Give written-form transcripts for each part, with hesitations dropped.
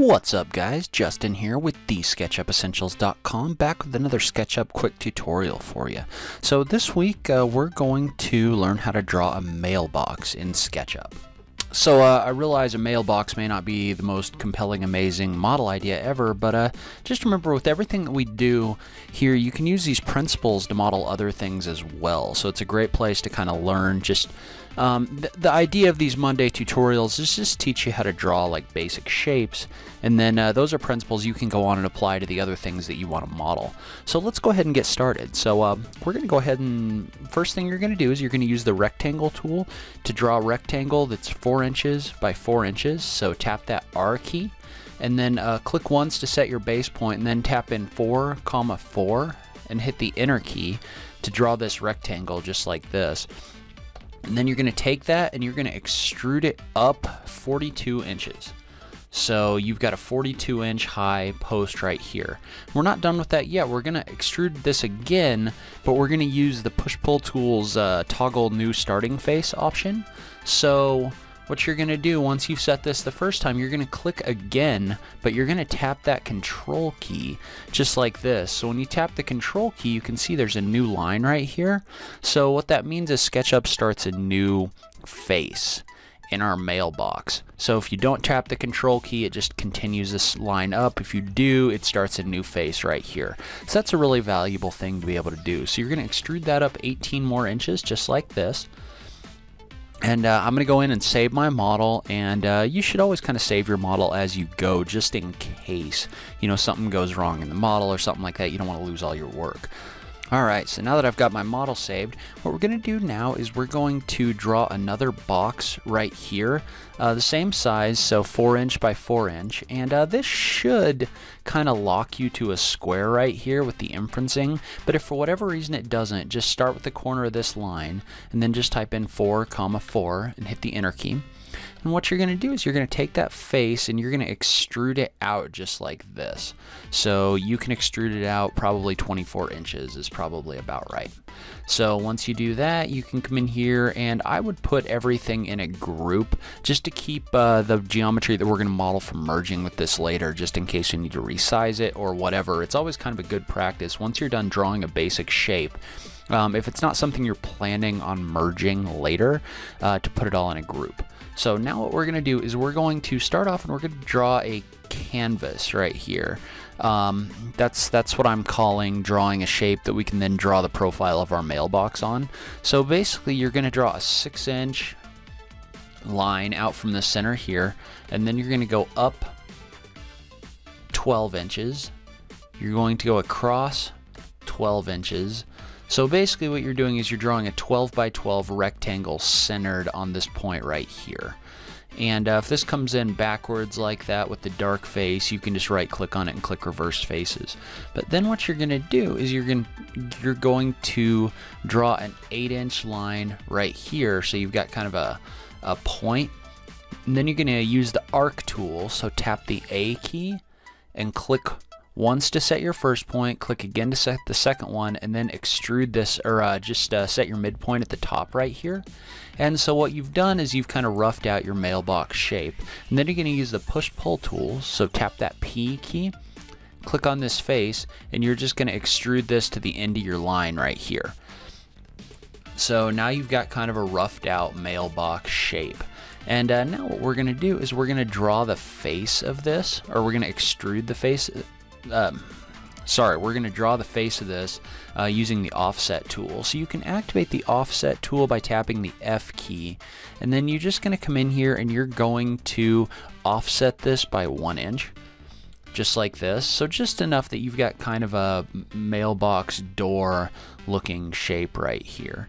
What's up guys, Justin here with SketchUpEssentials.com, back with another SketchUp quick tutorial for you. So this week we're going to learn how to draw a mailbox in SketchUp. So I realize a mailbox may not be the most compelling, amazing model idea ever, but just remember with everything that we do here, you can use these principles to model other things as well. So it's a great place to kind of learn. Just the idea of these Monday tutorials is just teach you how to draw like basic shapes, and then those are principles you can go on and apply to the other things that you want to model. So let's go ahead and get started. So we're going to go ahead and first thing you're going to do is you're going to use the rectangle tool to draw a rectangle that's 4 inches by 4 inches. So tap that R key and then click once to set your base point, and then tap in 4, 4 and hit the enter key to draw this rectangle just like this. And then you're going to take that and you're going to extrude it up 42 inches. So you've got a 42 inch high post right here. We're not done with that yet. We're going to extrude this again, but we're going to use the push-pull tool's toggle new starting face option. So what you're going to do once you've set this the first time, you're going to click again, but you're going to tap that control key just like this. So when you tap the control key, you can see there's a new line right here. So what that means is SketchUp starts a new face in our mailbox. So if you don't tap the control key, it just continues this line up. If you do, it starts a new face right here. So that's a really valuable thing to be able to do. So you're going to extrude that up 18 more inches just like this. And I'm going to go in and save my model, and you should always kind of save your model as you go, just in case, you know, something goes wrong in the model or something like that. You don't want to lose all your work. Alright, so now that I've got my model saved, what we're going to do now is we're going to draw another box right here, the same size, so 4 inch by 4 inch, and this should kind of lock you to a square right here with the inferencing, but if for whatever reason it doesn't, just start with the corner of this line, and then just type in 4, 4 and hit the enter key. And what you're going to do is you're going to take that face and you're going to extrude it out just like this. So you can extrude it out probably 24 inches is probably about right. So once you do that, you can come in here, and I would put everything in a group just to keep the geometry that we're going to model from merging with this later, just in case you need to resize it or whatever. It's always kind of a good practice once you're done drawing a basic shape. If it's not something you're planning on merging later, to put it all in a group. So now what we're going to do is we're going to start off and we're going to draw a canvas right here. That's what I'm calling drawing a shape that we can then draw the profile of our mailbox on. So basically you're going to draw a 6 inch line out from the center here, and then you're going to go up 12 inches. You're going to go across 12 inches. So basically what you're doing is you're drawing a 12 by 12 rectangle centered on this point right here. And if this comes in backwards like that with the dark face, you can just right click on it and click reverse faces. But then what you're going to do is you're going to draw an 8 inch line right here. So you've got kind of a point. And then you're going to use the arc tool. So tap the A key and click once to set your first point, click again to set the second one, and then extrude this, or set your midpoint at the top right here. And so what you've done is you've kind of roughed out your mailbox shape. And then you're going to use the push-pull tool, so tap that P key, click on this face, and you're just going to extrude this to the end of your line right here. So now you've got kind of a roughed out mailbox shape. And now what we're going to do is we're going to draw the face of this, or we're going to extrude the face. We're going to draw the face of this using the offset tool. So you can activate the offset tool by tapping the F key, and then you're just going to come in here and you're going to offset this by 1 inch just like this. So just enough that you've got kind of a mailbox door looking shape right here.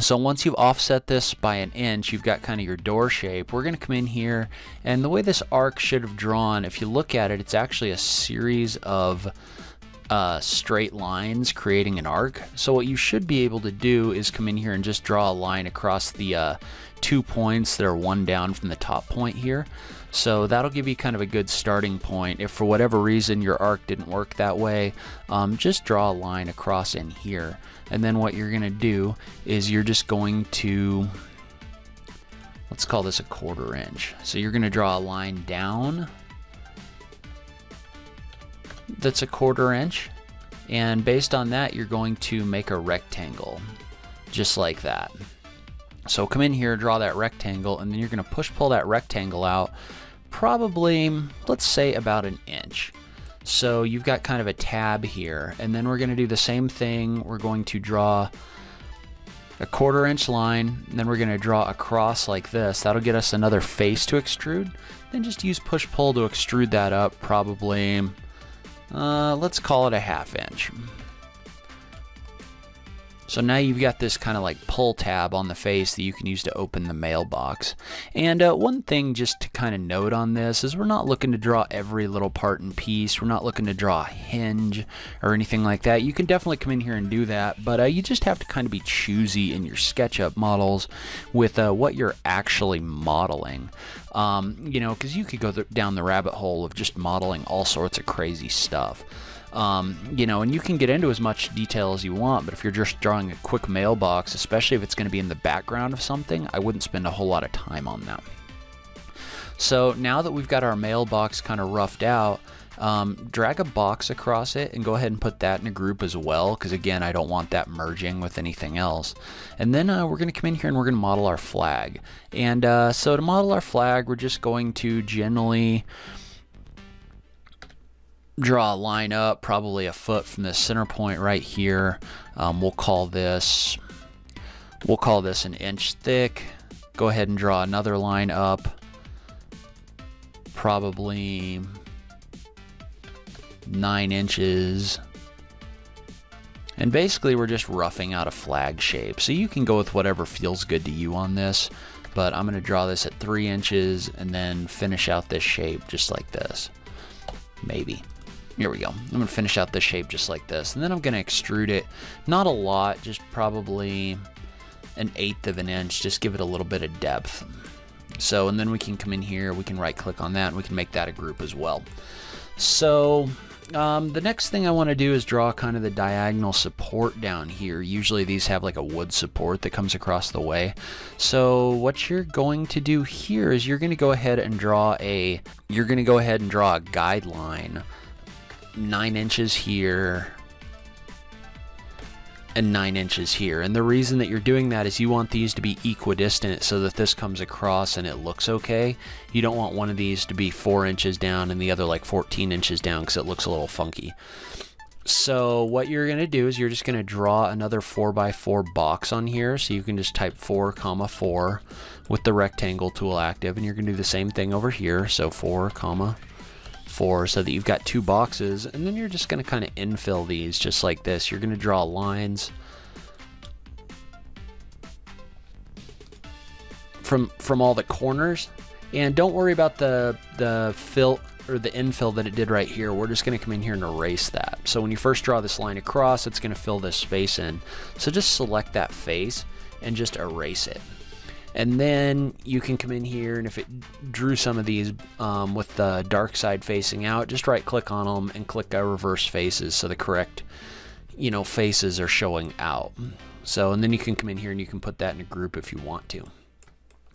So once you've offset this by 1 inch, you've got kind of your door shape. We're going to come in here, and the way this arc should have drawn, if you look at it, it's actually a series of straight lines creating an arc. So what you should be able to do is come in here and just draw a line across the 2 points that are one down from the top point here. So that'll give you kind of a good starting point. If for whatever reason your arc didn't work that way, just draw a line across in here. And then what you're going to do is you're just going to Let's call this a 1/4 inch. So you're going to draw a line down that's a 1/4 inch. And based on that, you're going to make a rectangle just like that. So come in here, draw that rectangle, and then you're going to push pull that rectangle out probably, let's say, about 1 inch. So you've got kind of a tab here, and then we're going to do the same thing. We're going to draw a 1/4 inch line, and then we're going to draw a cross like this. That'll get us another face to extrude. Then just use push pull to extrude that up probably, let's call it a 1/2 inch. So now you've got this kind of like pull tab on the face that you can use to open the mailbox. And one thing just to kind of note on this is we're not looking to draw every little part and piece. We're not looking to draw a hinge or anything like that. You can definitely come in here and do that, but you just have to kind of be choosy in your SketchUp models with what you're actually modeling. You know, because you could go down the rabbit hole of just modeling all sorts of crazy stuff. You know, and you can get into as much detail as you want, but if you're just drawing a quick mailbox, especially if it's going to be in the background of something, I wouldn't spend a whole lot of time on that. So now that we've got our mailbox kind of roughed out, drag a box across it and go ahead and put that in a group as well, because again, I don't want that merging with anything else. And then we're going to come in here and we're going to model our flag. And so to model our flag, we're just going to generally draw a line up probably 1 foot from the center point right here. We'll call this an 1 inch thick. Go ahead and draw another line up probably 9 inches. And basically we're just roughing out a flag shape. So you can go with whatever feels good to you on this, but I'm going to draw this at 3 inches and then finish out this shape just like this. Maybe. Here we go. I'm going to finish out this shape just like this, and then I'm going to extrude it. Not a lot, just probably 1/8 of an inch. Just give it a little bit of depth. So, and then we can come in here, we can right click on that, and we can make that a group as well. So the next thing I want to do is draw kind of the diagonal support down here. Usually these have like a wood support that comes across the way. So what you're going to do here is you're going to go ahead and draw a guideline. 9 inches here and 9 inches here. And the reason that you're doing that is you want these to be equidistant so that this comes across and it looks okay. You don't want one of these to be 4 inches down and the other like 14 inches down because it looks a little funky. So what you're going to do is you're just going to draw another 4x4 box on here. So you can just type 4, 4 with the rectangle tool active, and you're going to do the same thing over here. So 4, 4 so that you've got 2 boxes, and then you're just going to kind of infill these just like this. You're going to draw lines from all the corners, and don't worry about the fill or the infill that it did right here. We're just going to come in here and erase that. So when you first draw this line across, it's going to fill this space in. So just select that face and just erase it. And then you can come in here, and if it drew some of these with the dark side facing out, just right click on them and click reverse faces so the correct, you know, faces are showing out. So, and then you can come in here and you can put that in a group if you want to.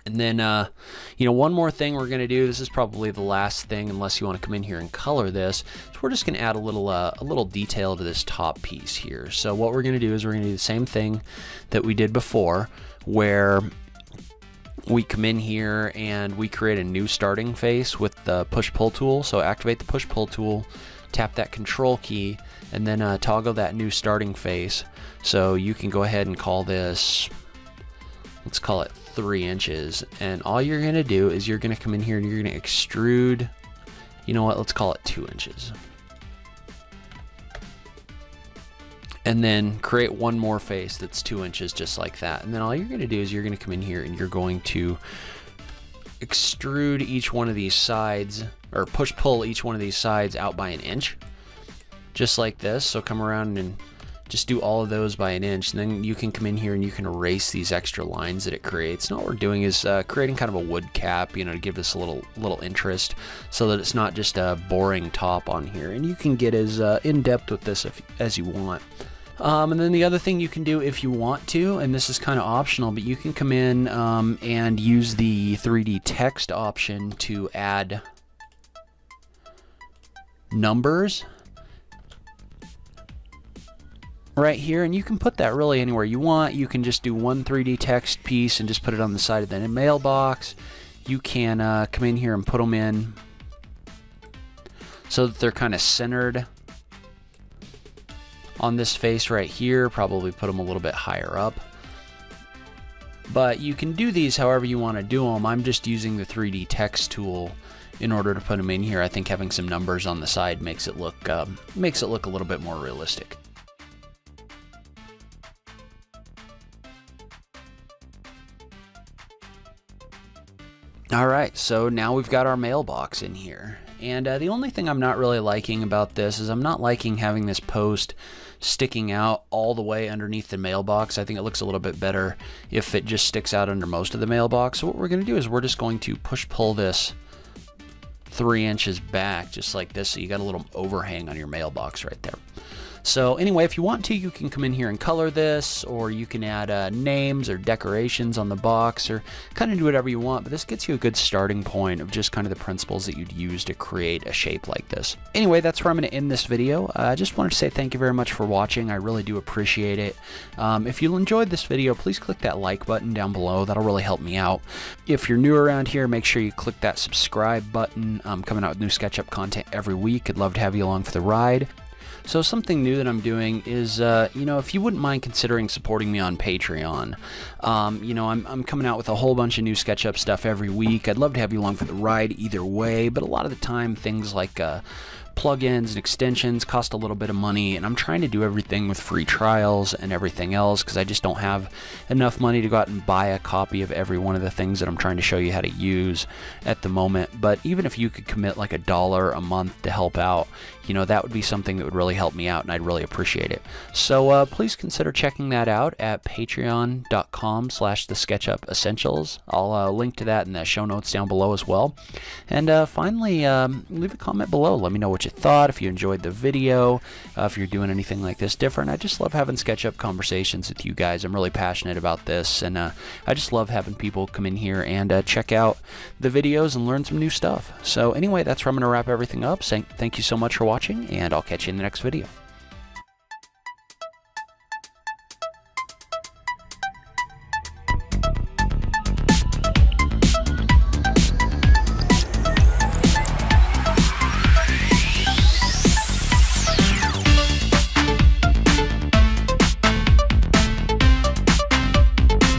And then, you know, one more thing we're going to do, this is probably the last thing unless you want to come in here and color this. So we're just going to add a little detail to this top piece here. So what we're going to do is we're going to do the same thing that we did before, where we come in here and we create a new starting face with the push-pull tool. So activate the push-pull tool, tap that control key, and then toggle that new starting face. So you can go ahead and call this, let's call it 3 inches. And all you're going to do is you're going to come in here and you're going to extrude, you know what, let's call it 2 inches. And then create one more face that's 2 inches just like that. And then all you're going to do is you're going to come in here and you're going to extrude each one of these sides, or push pull each one of these sides out by 1 inch just like this. So come around and just do all of those by 1 inch, and then you can come in here and you can erase these extra lines that it creates. And what we're doing is creating kind of a wood cap, you know, to give this a little interest so that it's not just a boring top on here. And you can get as in depth with this as you want. And then the other thing you can do if you want to, and this is kind of optional, but you can come in and use the 3D text option to add numbers right here, and you can put that really anywhere you want. You can just do one 3D text piece and just put it on the side of the mailbox. You can come in here and put them in so that they're kind of centered on this face right here. Probably put them a little bit higher up, but you can do these however you want to do them. I'm just using the 3D text tool in order to put them in here. I think having some numbers on the side makes it look a little bit more realistic. All right, so now we've got our mailbox in here. And the only thing I'm not really liking about this is I'm not liking having this post sticking out all the way underneath the mailbox. I think it looks a little bit better if it just sticks out under most of the mailbox. So what we're gonna do is we're just going to push-pull this 3 inches back, just like this, so you got a little overhang on your mailbox right there. So anyway, if you want to, you can come in here and color this, or you can add names or decorations on the box, or kind of do whatever you want, but this gets you a good starting point of just kind of the principles that you'd use to create a shape like this. Anyway, that's where I'm going to end this video. I just wanted to say thank you very much for watching. I really do appreciate it. If you enjoyed this video, please click that like button down below. That'll really help me out. If you're new around here, make sure you click that subscribe button. I'm coming out with new SketchUp content every week. I'd love to have you along for the ride. So something new that I'm doing is, you know, if you wouldn't mind considering supporting me on Patreon. You know, I'm coming out with a whole bunch of new SketchUp stuff every week. I'd love to have you along for the ride either way, but a lot of the time things like plugins and extensions cost a little bit of money, and I'm trying to do everything with free trials and everything else because I just don't have enough money to go out and buy a copy of every one of the things that I'm trying to show you how to use at the moment. But even if you could commit like $1 a month to help out, you know, that would be something that would really help me out, and I'd really appreciate it. So please consider checking that out at patreon.com/thesketchupessentials. I'll link to that in the show notes down below as well. And finally, leave a comment below. Let me know what you thought, if you enjoyed the video, if you're doing anything like this different. I just love having SketchUp conversations with you guys. I'm really passionate about this, and I just love having people come in here and check out the videos and learn some new stuff. So anyway, that's where I'm going to wrap everything up. Thank you so much for watching, and I'll catch you in the next video.